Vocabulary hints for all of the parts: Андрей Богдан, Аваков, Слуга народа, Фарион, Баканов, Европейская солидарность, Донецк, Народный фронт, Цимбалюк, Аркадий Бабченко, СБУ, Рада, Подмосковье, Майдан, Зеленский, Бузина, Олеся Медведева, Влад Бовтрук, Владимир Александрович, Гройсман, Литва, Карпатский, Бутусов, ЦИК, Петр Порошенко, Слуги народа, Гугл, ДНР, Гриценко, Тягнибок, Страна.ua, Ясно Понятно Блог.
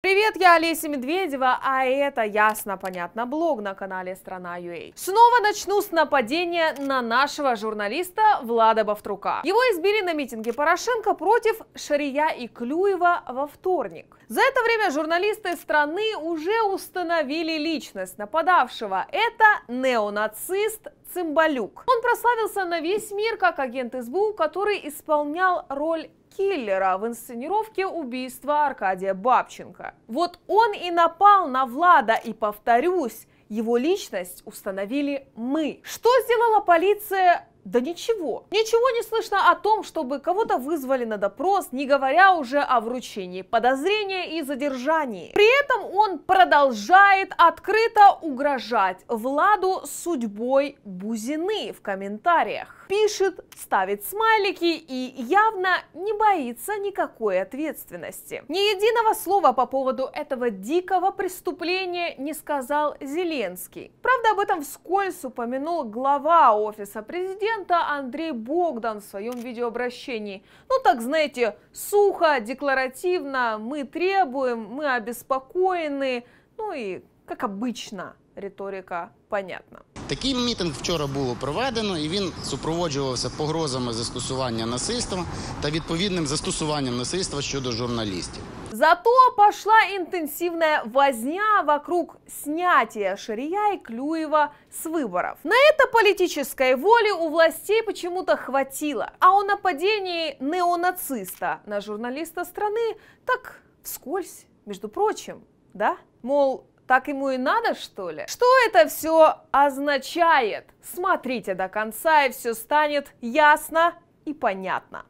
Привет, я Олеся Медведева, а это «Ясно Понятно Блог» на канале Страна.ua. Снова начну с нападения на нашего журналиста Влада Бовтрука. Его избили на митинге Порошенко против Шария и Клюева во вторник. За это время журналисты страны уже установили личность нападавшего. Это неонацист Цимбалюк. Он прославился на весь мир как агент СБУ, который исполнял роль киллера в инсценировке убийства Аркадия Бабченко. Вот он и напал на Влада, и, повторюсь, его личность установили мы. Что сделала полиция? Да ничего. Ничего не слышно о том, чтобы кого-то вызвали на допрос, не говоря уже о вручении подозрения и задержании. При этом он продолжает открыто угрожать Владу судьбой Бузины в комментариях. Пишет, ставит смайлики и явно не боится никакой ответственности. Ни единого слова по поводу этого дикого преступления не сказал Зеленский. Правда, об этом вскользь упомянул глава офиса президента Андрей Богдан в своем видеообращении. Ну так, знаете, сухо, декларативно: мы требуем, мы обеспокоены, ну и, как обычно, риторика понятна. Такий мітинг вчора було проведено, і він супроводжувався погрозами застосування насильства та відповідним застосуванням насильства щодо журналістів. Зато пошла интенсивная возня вокруг снятия Шария и Клюева с выборов. На это политической воли у властей почему-то хватило. А о нападении неонациста на журналиста страны так вскользь, между прочим, да? Мол, так ему и надо, что ли? Что это все означает? Смотрите до конца, и все станет ясно и понятно.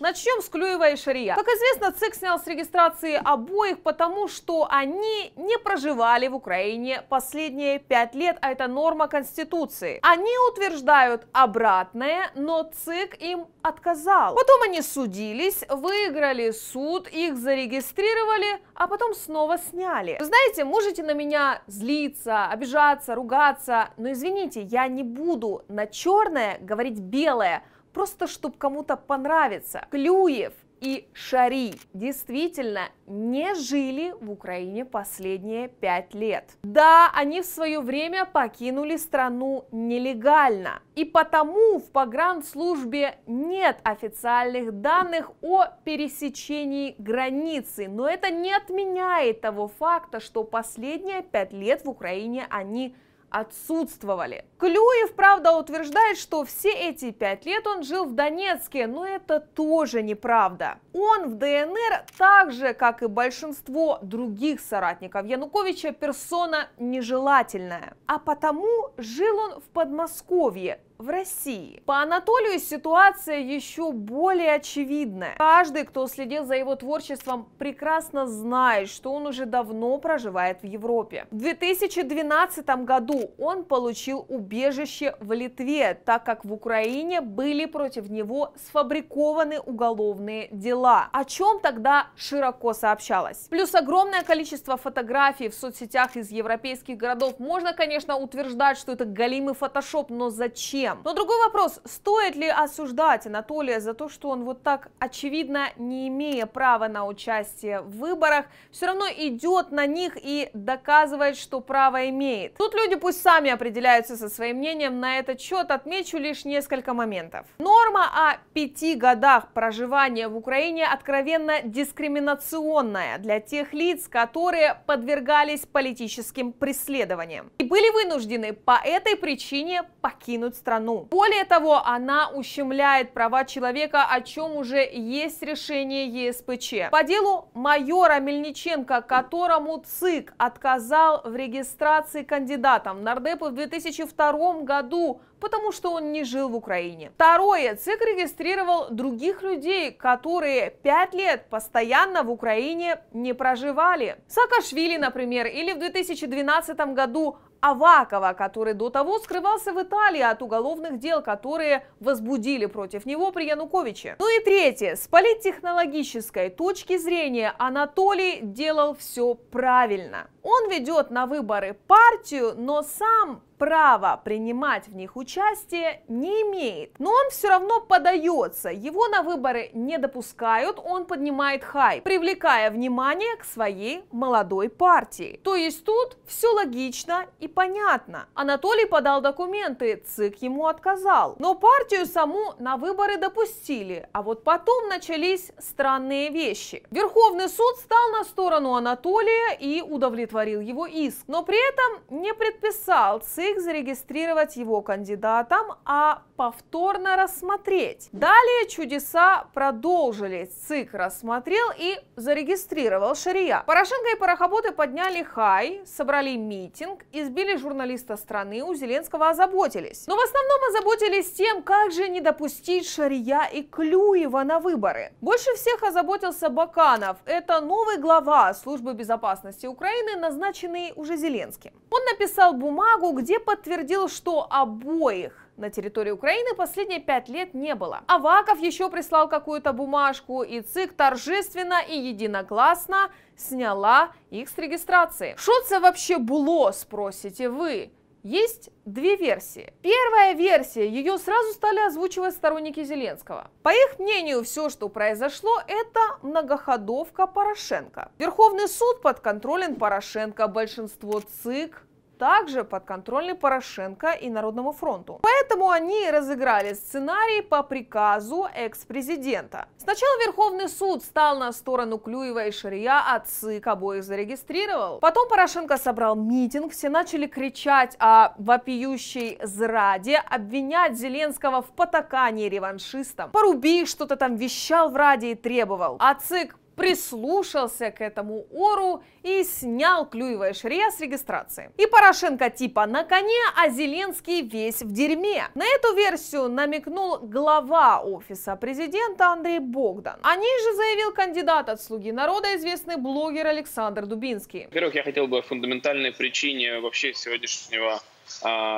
Начнем с Клюева и Шария. Как известно, ЦИК снял с регистрации обоих, потому что они не проживали в Украине последние 5 лет, а это норма Конституции. Они утверждают обратное, но ЦИК им отказал. Потом они судились, выиграли суд, их зарегистрировали, а потом снова сняли. Вы знаете, можете на меня злиться, обижаться, ругаться, но извините, я не буду на черное говорить белое, просто чтобы кому-то понравиться. Клюев и Шарий действительно не жили в Украине последние 5 лет. Да, они в свое время покинули страну нелегально. И потому в погранслужбе нет официальных данных о пересечении границы. Но это не отменяет того факта, что последние 5 лет в Украине они отсутствовали. Клюев, правда, утверждает, что все эти 5 лет он жил в Донецке, но это тоже неправда. Он в ДНР, так же, как и большинство других соратников Януковича, персона нежелательная. А потому жил он в Подмосковье, в России. По Анатолию ситуация еще более очевидная. Каждый, кто следил за его творчеством, прекрасно знает, что он уже давно проживает в Европе. В 2012 году он получил убежище в Литве, так как в Украине были против него сфабрикованы уголовные дела, о чем тогда широко сообщалось. Плюс огромное количество фотографий в соцсетях из европейских городов. Можно, конечно, утверждать, что это голимый фотошоп, но зачем? Но другой вопрос, стоит ли осуждать Анатолия за то, что он вот так, очевидно, не имея права на участие в выборах, все равно идет на них и доказывает, что право имеет. Тут люди пусть сами определяются со своим мнением на этот счет, отмечу лишь несколько моментов. Норма о 5 годах проживания в Украине откровенно дискриминационная для тех лиц, которые подвергались политическим преследованиям и были вынуждены по этой причине покинуть страну. Более того, она ущемляет права человека, о чем уже есть решение ЕСПЧ. По делу майора Мельниченко, которому ЦИК отказал в регистрации кандидатом в нардепы в 2002 году, потому что он не жил в Украине. Второе, ЦИК регистрировал других людей, которые 5 лет постоянно в Украине не проживали. Саакашвили, например, или в 2012 году Авакова, который до того скрывался в Италии от уголовных дел, которые возбудили против него при Януковиче. Ну и третье, с политтехнологической точки зрения Анатолий делал все правильно. Он ведет на выборы партию, но сам права принимать в них участие не имеет. Но он все равно подается, его на выборы не допускают, он поднимает хайп, привлекая внимание к своей молодой партии. То есть тут все логично и понятно. Анатолий подал документы, ЦИК ему отказал. Но партию саму на выборы допустили, а вот потом начались странные вещи. Верховный суд стал на сторону Анатолия и удовлетворил его иск, но при этом не предписал ЦИК зарегистрировать его кандидатом, а повторно рассмотреть. Далее чудеса продолжились. ЦИК рассмотрел и зарегистрировал Шария. Порошенко и порохоботы подняли хай, собрали митинг, избили журналиста страны, у Зеленского озаботились. Но в основном озаботились тем, как же не допустить Шария и Клюева на выборы. Больше всех озаботился Баканов. Это новый глава службы безопасности Украины, назначенный уже Зеленским. Он написал бумагу, где подтвердил, что обоих на территории Украины последние 5 лет не было. Аваков еще прислал какую-то бумажку, и ЦИК торжественно и единогласно сняла их с регистрации. Что это вообще было, спросите вы? Есть две версии. Первая версия, ее сразу стали озвучивать сторонники Зеленского. По их мнению, все, что произошло, это многоходовка Порошенко. Верховный суд подконтролен Порошенко, большинство ЦИК также подконтрольны Порошенко и Народному фронту. Поэтому они разыграли сценарий по приказу экс-президента. Сначала Верховный суд стал на сторону Клюева и Шария, а ЦИК обоих зарегистрировал. Потом Порошенко собрал митинг, все начали кричать о вопиющей зраде, обвинять Зеленского в потакании реваншистам. Парубий что-то там вещал в Раде и требовал, а ЦИК прислушался к этому ору и снял Клюева и Шария с регистрации. И Порошенко типа на коне, а Зеленский весь в дерьме. На эту версию намекнул глава офиса президента Андрей Богдан. О ней же заявил кандидат от «Слуги народа», известный блогер Александр Дубинский. Во-первых, я хотел бы о фундаментальной причине вообще сегодняшнего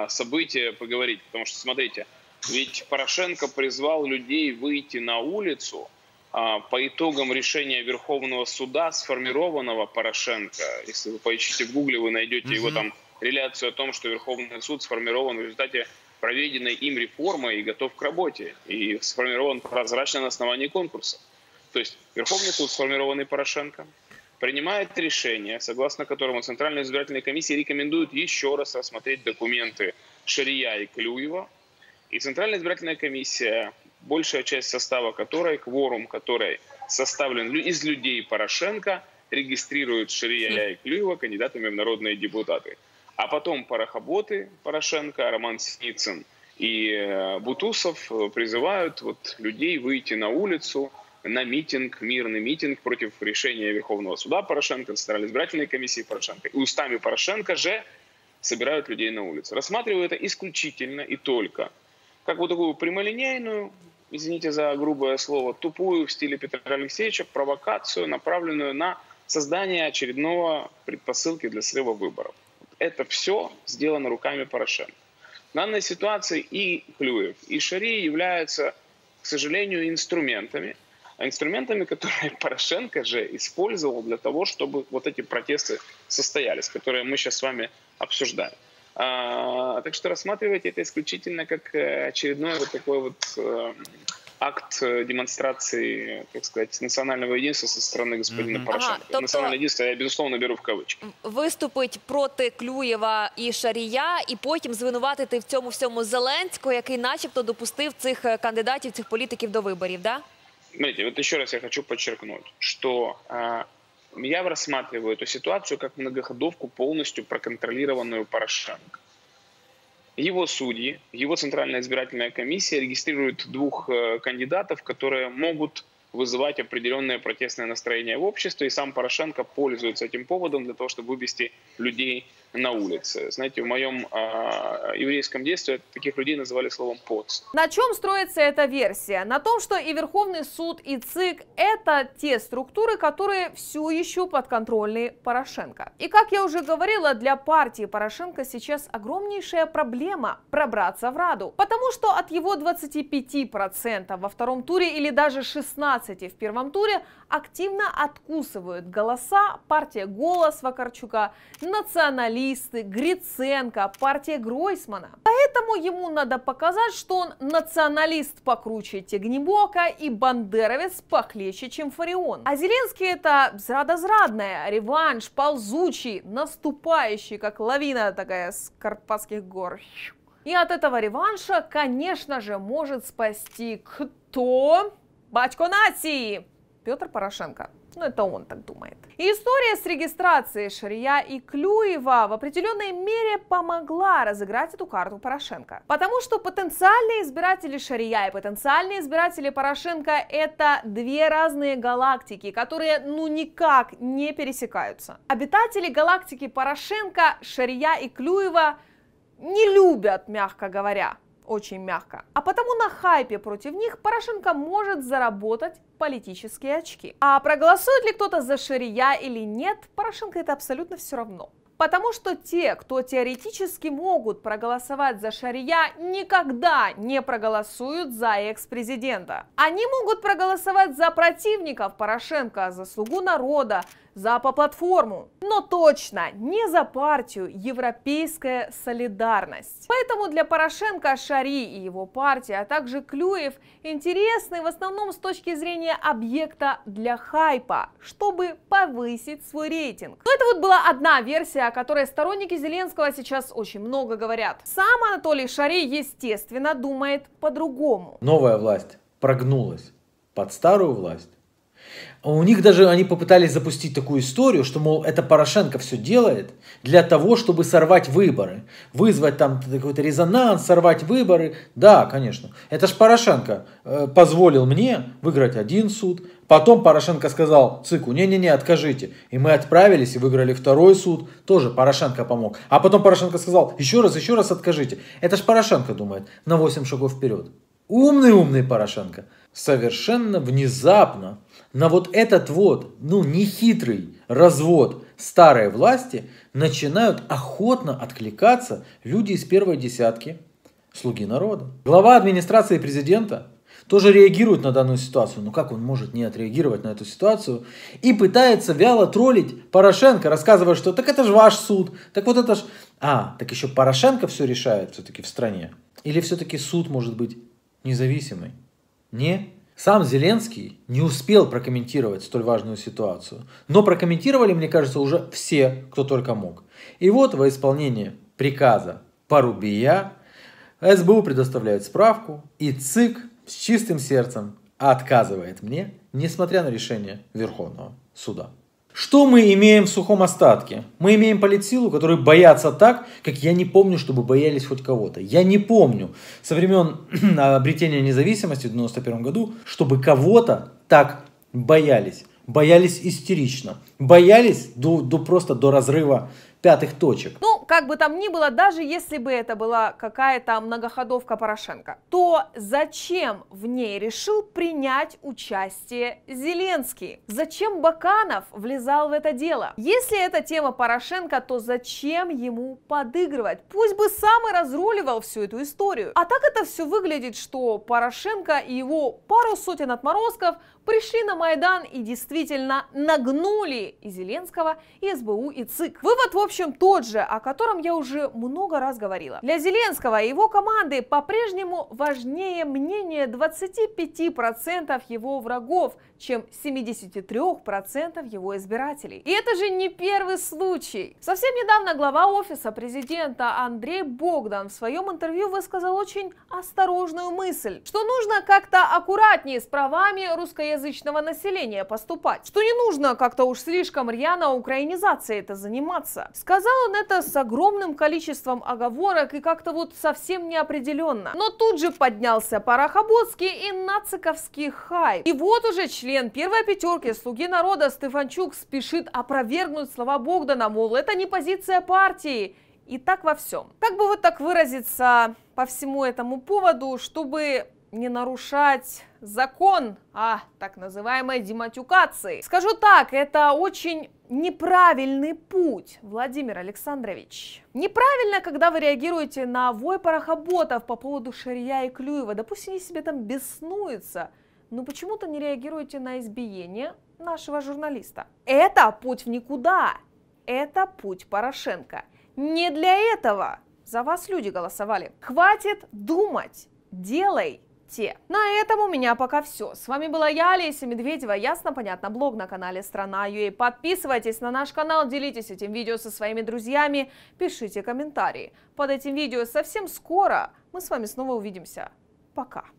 события поговорить, потому что, смотрите, ведь Порошенко призвал людей выйти на улицу по итогам решения Верховного суда, сформированного Порошенко. Если вы поищите в Гугле, вы найдете его там реляцию о том, что Верховный суд сформирован в результате проведенной им реформы и готов к работе, и сформирован прозрачно на основании конкурса. То есть Верховный суд, сформированный Порошенко, принимает решение, согласно которому Центральная избирательная комиссия рекомендует еще раз рассмотреть документы Шария и Клюева, и Центральная избирательная комиссия, большая часть состава которой, кворум которой составлен из людей Порошенко, регистрирует Шария и Клюева кандидатами в народные депутаты. А потом порохоботы Порошенко, Роман Синицын и Бутусов призывают людей выйти на улицу, на митинг, мирный митинг против решения Верховного суда Порошенко, Центральной избирательной комиссии Порошенко. И устами Порошенко же собирают людей на улицу. Рассматриваю это исключительно и только как вот такую прямолинейную, извините за грубое слово, тупую в стиле Петра Алексеевича провокацию, направленную на создание очередного предпосылки для срыва выборов. Это все сделано руками Порошенко. В данной ситуации и Клюев, и Шарий являются, к сожалению, инструментами, которые Порошенко же использовал для того, чтобы вот эти протесты состоялись, которые мы сейчас с вами обсуждаем. Так что рассматривайте это исключительно как очередной такой акт демонстрации, так сказать, национального единства со стороны господина Порошенко. Ага, национальное единство я, безусловно, беру в кавычки. Виступить проти Клюєва і Шарія, і потім звинуватити в цьому всьому Зеленського, який начебто допустив цих кандидатів, цих політиків до виборів, да? Смотрите, вот еще раз я хочу подчеркнуть, что я рассматриваю эту ситуацию как многоходовку, полностью проконтролированную Порошенко. Его судьи, его Центральная избирательная комиссия регистрирует 2 кандидатов, которые могут вызывать определенное протестное настроение в обществе, и сам Порошенко пользуется этим поводом для того, чтобы вывести людей на улице. Знаете, в моем еврейском детстве таких людей называли словом «поц». На чем строится эта версия? На том, что и Верховный суд, и ЦИК – это те структуры, которые все еще подконтрольны Порошенко. И, как я уже говорила, для партии Порошенко сейчас огромнейшая проблема пробраться в Раду. Потому что от его 25% во втором туре или даже 16% в первом туре активно откусывают голоса партия «Голос» Вакарчука, националисты, Гриценко, партия Гройсмана. Поэтому ему надо показать, что он националист покруче Тягнибока и бандеровец похлеще, чем Фарион. А Зеленский — это зрада-зрадная, реванш, ползучий, наступающий, как лавина такая с Карпатских гор. И от этого реванша, конечно же, может спасти кто? Батько нации! Петр Порошенко. Ну, это он так думает. И история с регистрацией Шария и Клюева в определенной мере помогла разыграть эту карту Порошенко. Потому что потенциальные избиратели Шария и потенциальные избиратели Порошенко — это две разные галактики, которые ну никак не пересекаются. Обитатели галактики Порошенко, Шария и Клюева не любят, мягко говоря, очень мягко. А потому на хайпе против них Порошенко может заработать политические очки. А проголосует ли кто-то за Шария или нет, Порошенко это абсолютно все равно. Потому что те, кто теоретически могут проголосовать за Шария, никогда не проголосуют за экс-президента. Они могут проголосовать за противников Порошенко, за Слугу народа, за По-платформу, но точно не за партию «Европейская солидарность». Поэтому для Порошенко Шарий и его партия, а также Клюев интересны в основном с точки зрения объекта для хайпа, чтобы повысить свой рейтинг. Но это вот была одна версия, о которой сторонники Зеленского сейчас очень много говорят. Сам Анатолий Шарий, естественно, думает по-другому. Новая власть прогнулась под старую власть. У них даже они попытались запустить такую историю, что, мол, это Порошенко все делает для того, чтобы сорвать выборы, вызвать там какой-то резонанс, сорвать выборы. Да, конечно, это ж Порошенко позволил мне выиграть один суд, потом Порошенко сказал ЦИКу: не-не-не, откажите. И мы отправились и выиграли второй суд, тоже Порошенко помог. А потом Порошенко сказал: еще раз откажите. Это ж Порошенко думает на 8 шагов вперед. Умный-умный Порошенко. Совершенно внезапно на вот этот вот, ну, нехитрый развод старой власти начинают охотно откликаться люди из первой десятки «Слуги народа». Глава администрации президента тоже реагирует на данную ситуацию. Ну как он может не отреагировать на эту ситуацию? И пытается вяло троллить Порошенко, рассказывая, что так это же ваш суд, так вот это ж... А, так еще Порошенко все решает все-таки в стране? Или все-таки суд может быть независимый? Не? Сам Зеленский не успел прокомментировать столь важную ситуацию, но прокомментировали, мне кажется, уже все, кто только мог. И вот во исполнение приказа Парубия СБУ предоставляет справку, и ЦИК с чистым сердцем отказывает мне, несмотря на решение Верховного суда. Что мы имеем в сухом остатке? Мы имеем политсилу, которые боятся так, как я не помню, чтобы боялись хоть кого-то. Я не помню со времен обретения независимости в 1991 году, чтобы кого-то так боялись. Боялись истерично. Боялись просто до разрыва пятых точек. Ну, как бы там ни было, даже если бы это была какая-то многоходовка Порошенко, то зачем в ней решил принять участие Зеленский? Зачем Баканов влезал в это дело? Если это тема Порошенко, то зачем ему подыгрывать? Пусть бы сам и разруливал всю эту историю. А так это все выглядит, что Порошенко и его пару сотен отморозков пришли на Майдан и действительно нагнули и Зеленского, и СБУ, и ЦИК. Вывод, в общем, тот же, о котором я уже много раз говорила. Для Зеленского и его команды по-прежнему важнее мнение 25% его врагов, чем 73% его избирателей. И это же не первый случай. Совсем недавно глава офиса президента Андрей Богдан в своем интервью высказал очень осторожную мысль, что нужно как-то аккуратнее с правами русскоязычного населения поступать, что не нужно как-то уж слишком рьяно украинизацией это заниматься. Сказал он это с огромным количеством оговорок и как-то вот совсем неопределенно. Но тут же поднялся парохоботский и нациковский хайп. И вот уже член первой пятерки «Слуги народа» Стефанчук спешит опровергнуть слова Богдана, мол, это не позиция партии. И так во всем. Как бы вот так выразиться по всему этому поводу, чтобы не нарушать закон о так называемой дематюкации? Скажу так, это очень неправильный путь, Владимир Александрович. Неправильно, когда вы реагируете на вой парохоботов по поводу Шария и Клюева. Да пусть они себе там беснуются, но почему-то не реагируете на избиение нашего журналиста. Это путь в никуда. Это путь Порошенко. Не для этого за вас люди голосовали. Хватит думать. Делай. На этом у меня пока все. С вами была я, Олеся Медведева, Ясно Понятно Блог на канале Страна.ua. Подписывайтесь на наш канал, делитесь этим видео со своими друзьями, пишите комментарии. Под этим видео совсем скоро мы с вами снова увидимся. Пока!